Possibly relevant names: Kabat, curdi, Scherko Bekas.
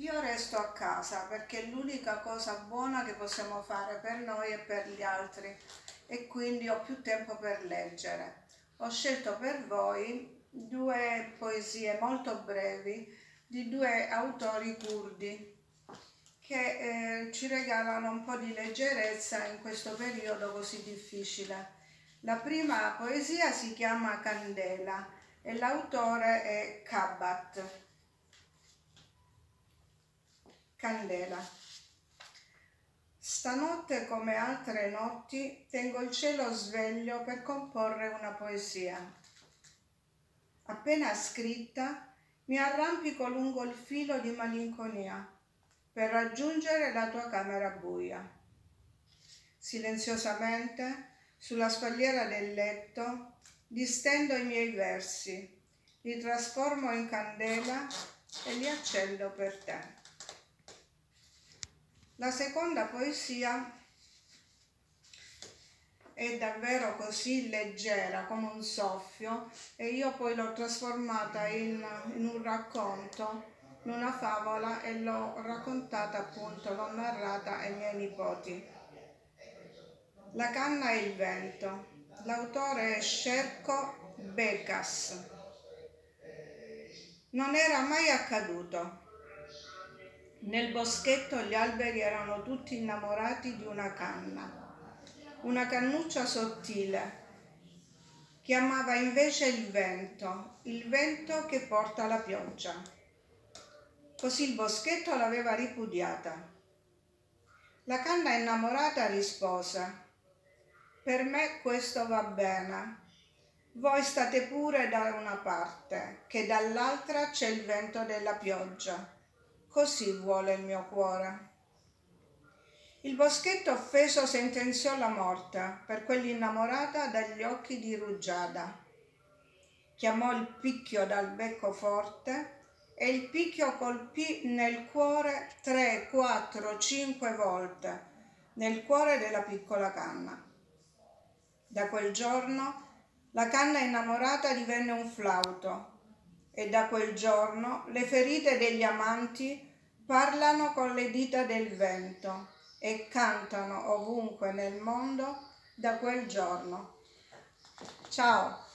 Io resto a casa perché è l'unica cosa buona che possiamo fare per noi e per gli altri, e quindi ho più tempo per leggere. Ho scelto per voi due poesie molto brevi di due autori curdi che ci regalano un po' di leggerezza in questo periodo così difficile. La prima poesia si chiama Candela e l'autore è Kabat. Candela. Stanotte, come altre notti, tengo il cielo sveglio per comporre una poesia. Appena scritta, mi arrampico lungo il filo di malinconia per raggiungere la tua camera buia. Silenziosamente, sulla spalliera del letto, distendo i miei versi, li trasformo in candela e li accendo per te. La seconda poesia è davvero così leggera come un soffio, e io poi l'ho trasformata in un racconto, in una favola, e l'ho raccontata appunto, l'ho narrata ai miei nipoti. La canna e il vento. L'autore è Scherko Bekas. Non era mai accaduto. Nel boschetto gli alberi erano tutti innamorati di una canna, una cannuccia sottile, che amava invece il vento che porta la pioggia. Così il boschetto l'aveva ripudiata. La canna innamorata rispose: «Per me questo va bene, voi state pure da una parte, che dall'altra c'è il vento della pioggia. Così vuole il mio cuore». Il boschetto offeso sentenziò la morte per quell'innamorata dagli occhi di rugiada. Chiamò il picchio dal becco forte e il picchio colpì nel cuore 3, 4, 5 volte, nel cuore della piccola canna. Da quel giorno la canna innamorata divenne un flauto, e da quel giorno le ferite degli amanti parlano con le dita del vento e cantano ovunque nel mondo da quel giorno. Ciao!